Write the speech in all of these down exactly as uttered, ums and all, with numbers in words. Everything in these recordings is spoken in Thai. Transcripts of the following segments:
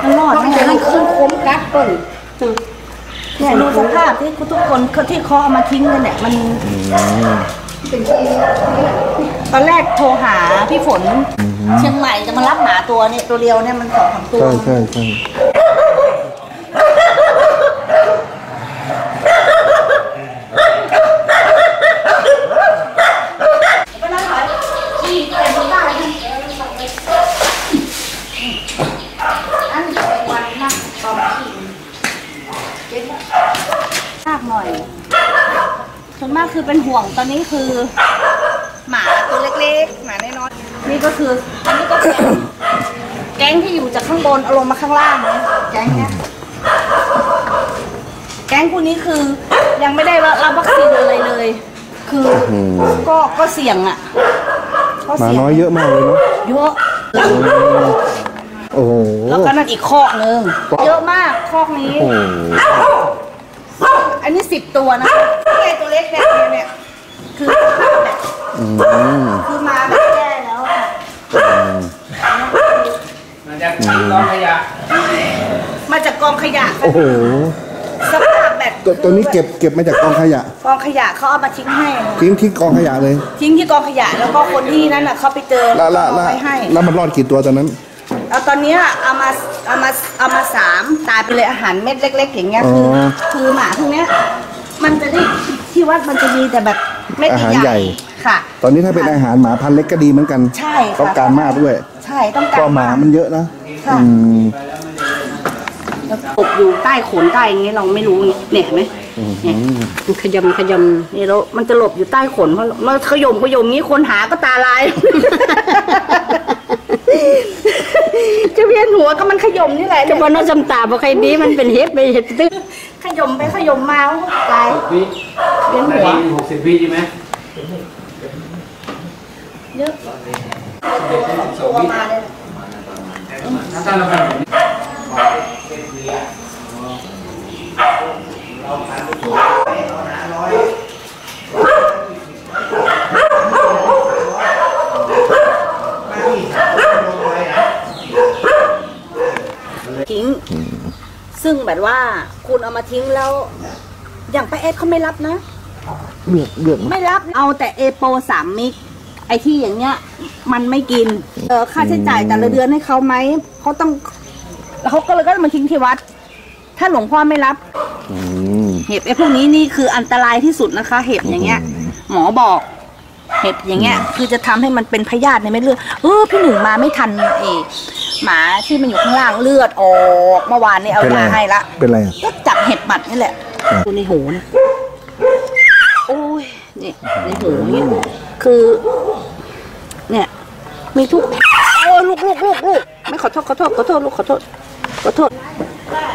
เพราะอย่างนั้นขึ้นคุ้มกัดต้นดูสภาพที่ทุกคนที่เขาเอามาทิ้งกันเนี่ยมันตอนแรกโทรหาพี่ฝนเชียงใหม่จะมารับหมาตัวเนี่ยตัวเดียวเนี่ยมันสองสามตัวใช่ใช่ส่วนมากคือเป็นห่วงตอนนี้คือหมาตัวเล็กๆหมาน้อยๆนี่ก็คืออันนี้ก็เป็นแก๊งที่อยู่จากข้างบนเอาลงมาข้างล่างนะแก๊งเนี้ยแก๊งพวกนี้คือยังไม่ได้รับวัคซีนอะไรเลยคือก็ก็เสี่ยงอ่ะหมาน้อยเยอะมากเลยเนาะเยอะโอ้โหแล้วก็นั่นอีกคอกนึงเยอะมากคอกนี้อันนี้สิบตัวนะไอ้ตัวเล็กแบบนี้เนี่ยคือคือมาไม่แย่แล้วมาจากกองขยะมาจากกองขยะโอ้โหสภาพแบบตัวนี้เก็บเก็บมาจากกองขยะกองขยะเขาเอามาทิ้งให้ทิ้งที่กองขยะเลยทิ้งที่กองขยะแล้วก็คนที่นั่นน่ะเขาไปเจอแล้วให้แล้วมันรอดกี่ตัวตอนนั้นตอนนี้เอามาเอามาเอามาสามตายไปเลยอาหารเม็ดเล็กๆอย่างเงี้ยคือคือหมาพวกเนี้ยมันจะได้ที่วัดมันจะมีแต่แบบเม็ดอาหารใหญ่ค่ะตอนนี้ถ้าเป็นอาหารหมาพันเล็กก็ดีเหมือนกันใช่ต้องการมากด้วยใช่ต้องการหมามันเยอะนะอืมตกอยู่ใต้ขนใต้อย่างเงี้ยเราไม่รู้เนี่ยเห็นไหมเนี่ยมันขยำขยำนี่แล้วมันจะหลบอยู่ใต้ขนเพราะเราขยมขยมนี้คนหาก็ตาลายจะเวียนหัวก็มันขยมนี่แหละจะบนน้องจำตาบอกใครดีมันเป็นเฮ็ดไปเฮ็ดตึ๊กขยมไปขยมมาแล้วตายเวียนหัวหกสิบวิใช่ไหมเยอะตัวมาเลยถ้าเราแบบทิ้งซึ่งแบบว่าคุณเอามาทิ้งแล้วอย่างป้าเอสเขาไม่รับนะเบื่อเบื่อไม่รับเอาแต่เอโปสามมิกไอที่อย่างเงี้ยมันไม่กินเออค่าใช้จ่ายแต่ละเดือนให้เขาไหมเขาต้องเขาก็เลยก็มาทิ้งที่วัดถ้าหลวงพ่อไม่รับเห็บไอพวกนี้นี่คืออันตรายที่สุดนะคะเห็บอย่างเงี้ยหมอบอกเห็บอย่างเงี้ยคือจะทำให้มันเป็นพยาธิในเม็ดเลือดเออพี่หนึ่งมาไม่ทันเองหมาที่มันอยู่ข้างล่างเลือดออกเมื่อวานนี่เอายาให้ละเป็นไรก็จับเห็บหมัดนี่แหละตัวในหูนะโอ้ยเนี่ยในหูเนี่ยคือเนี่ยมีทุกโอ้ลูกลูกลูกลูกไม่ขอโทษขอโทษขอโทษลูกขอโทษขอโทษส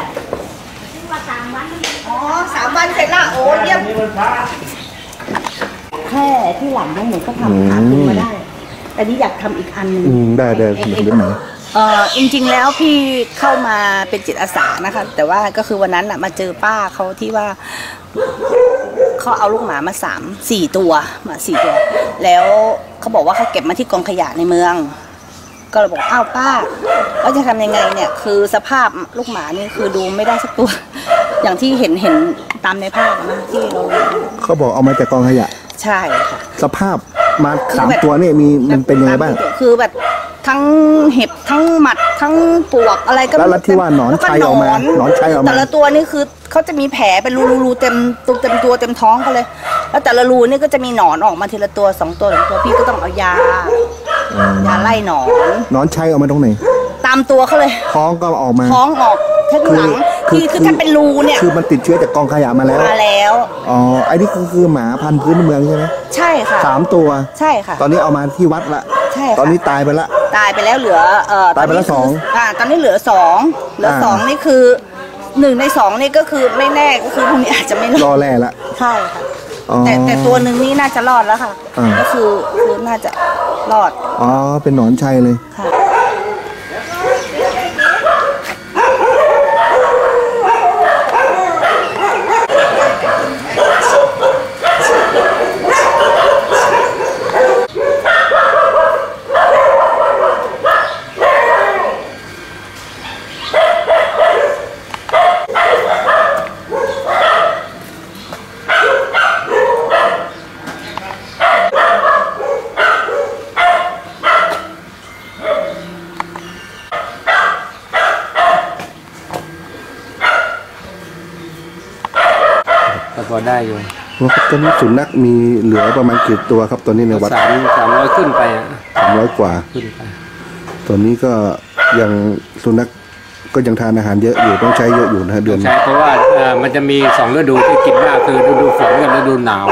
ามวันอ๋อสามวันเสร็จละโอ้เยี่ยมแค่ที่หลังน้องหนูก็ทำขาขึ้นมาได้แต่นี้อยากทำอีกอันนึงได้ได้ทำได้ไหมเออจริงๆแล้วพี่เข้ามาเป็นจิตอาสานะคะแต่ว่าก็คือวันนั้นน่ะมาเจอป้าเขาที่ว่าเขาเอาลูกหมามาสามสี่ตัวมาสี่ตัวแล้วเขาบอกว่าเขาเก็บมาที่กองขยะในเมืองก็เลยบอกอ้าวป้าแล้วจะทำยังไงเนี่ยคือสภาพลูกหมานี่คือดูไม่ได้สักตัวอย่างที่เห็นเห็นตามในภาพนะที่เราเขาบอกเอามาจากกองขยะใช่ค่ะสภาพมาสามตัวนี่มีมันเป็นยังไงบ้างคือแบบทั้งเห็บทั้งหมัดทั้งปวกอะไรก็แล้วที่ว่าหนอนชัยออกมาหนอนชัยออกมาแต่ละตัวนี่คือเขาจะมีแผลเป็นรูๆเต็มตัวเต็มตัวเต็มท้องเขาเลยแล้วแต่ละรูนี่ก็จะมีหนอนออกมาทีละตัวสองตัวสองตัวพี่ก็ต้องเอายายาไล่หนอนหนอนชัยออกมาตรงไหนตามตัวเขาเลยท้องก็ออกมาท้องออกทั้งหลังคือคือถ้าเป็นรูเนี่ยคือมันติดเชื้อจากกองขยะมาแล้วมาแล้วอ๋อไอ้นี่คือคือหมาพันธุ์พื้นเมืองใช่ไหมใช่ค่ะสามตัวใช่ค่ะตอนนี้เอามาที่วัดละใช่ตอนนี้ตายไปละตายไปแล้วเหลือเอ่อตายไปแล้วสองอ่าตอนนี้เหลือสองเหลือสองนี่คือหนึ่งในสองนี่ก็คือไม่แน่ก็คือพวกนี้อาจจะไม่รอดแน่ละใช่ค่ะแต่แต่ตัวหนึ่งนี่น่าจะรอดแล้วค่ะก็คือคือน่าจะรอดอ๋อเป็นหนอนชัยเลยค่ะ อได้อยู่ตอนนี้สุนัขมีเหลือประมาณกี่ตัวครับตอนนี้ในวัดสามสามร้อยขึ้นไปสามร้อยกว่าขึ้นไปตอนนี้ก็ยังสุนัขก็ยังทานอาหารเยอะอยู่ต้องใช้เยอะอยู่นะเดือนใช่เพราะว่ามันจะมีสองฤดูที่กินมากคือฤดูฝนกับฤดูหนาว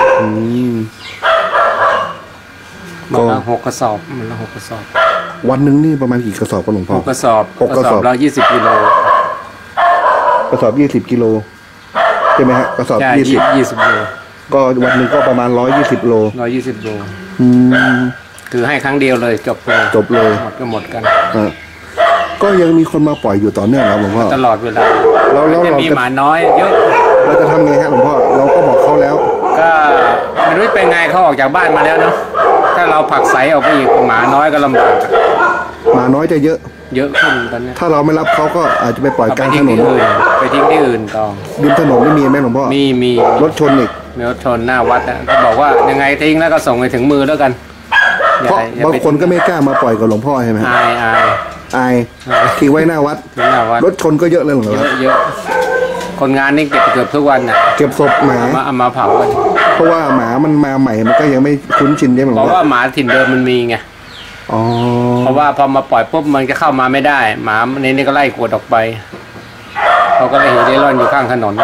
มันละหกกระสอบมันละหกกระสอบวันหนึ่งนี่ประมาณกี่กระสอบครับหลวงพ่อหกกระสอบหกกระสอบละยี่สิบกิโลกระสอบยี่สิบกิโลใช่ไหมฮะกระสอบยี่สิบยี่สิบโลก็วันหนึ่งก็ประมาณร้อยยี่สิบโลร้อยยี่สิบโลคือให้ครั้งเดียวเลยจบเลยจบเลยหมดก็หมดกันก็ยังมีคนมาปล่อยอยู่ต่อเนื่องครับหลวงพ่อตลอดเวลาเราเราเรามีหมาน้อยเยอะเราจะทำไงฮะหลวงพ่อเราก็บอกเขาแล้วก็ไม่รู้เป็นไงเขาออกจากบ้านมาแล้วเนาะถ้าเราผลักไสออกไปอีกหมาน้อยก็ลำบากหมาน้อยจะเยอะเยอะขึ้นตอนนี้ถ้าเราไม่รับเขาก็อาจจะไปปล่อยกลางถนนไปทิ้งที่อื่นต่อริมถนนไม่มีไหมหลวงพ่อมีมีรถชนอีกรถชนหน้าวัดนะเขาบอกว่ายังไงทิ้งแล้วก็ส่งไปถึงมือแล้วกันเพราะบางคนก็ไม่กล้ามาปล่อยกับหลวงพ่อใช่ไหมอายอายอายขี่ไว้หน้าวัดรถชนก็เยอะเลยหรอเยอะคนงานนี่เก็บเกือบทุกวันนะเก็บศพหมามาเผาเพราะว่าหมามันมาใหม่มันก็ยังไม่คุ้นชินได้หรอกเพราะว่าหมาถิ่นเดิมมันมีไงอ๋อเพราะว่าพอมาปล่อยปุ๊บมันก็เข้ามาไม่ได้หมาในนี้ก็ไล่กวดออกไปเขาก็เลยหิ้วเร่ร่อนอยู่ข้างถนน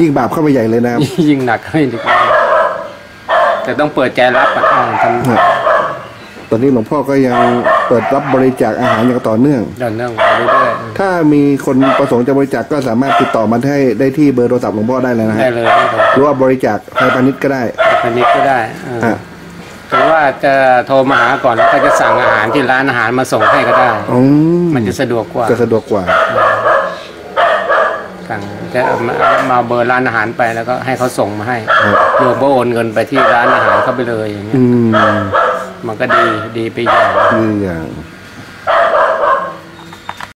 ยิ่งบาปเข้าไปใหญ่เลยนะยิ่งหนักให้ดีกว่าแต่ต้องเปิดใจรับอ่ะตอนนี้หลวงพ่อก็ยังเปิดรับบริจาคอาหารอย่างต่อเนื่องต่อเนื่องไปเรื่อยๆถ้ามีคนประสงค์จะบริจาคก็สามารถติดต่อมาให้ได้ที่เบอร์โทรศัพท์หลวงพ่อได้เลยนะฮะได้เลยหรือว่าบริจาคไทยพาณิชย์ก็ได้พาณิชย์ก็ได้หรือว่าจะโทรมาหาก่อนแล้วก็จะสั่งอาหารที่ร้านอาหารมาส่งให้ก็ได้มันจะสะดวกกว่าจะสะดวกกว่าจะมาเบอร์ร้านอาหารไปแล้วก็ให้เขาส่งมาให้โยมก็โอนเงินไปที่ร้านอาหารเข้าไปเลยอย่างเงี้ยมันก็ดีดีไปอย่างดีอย่าง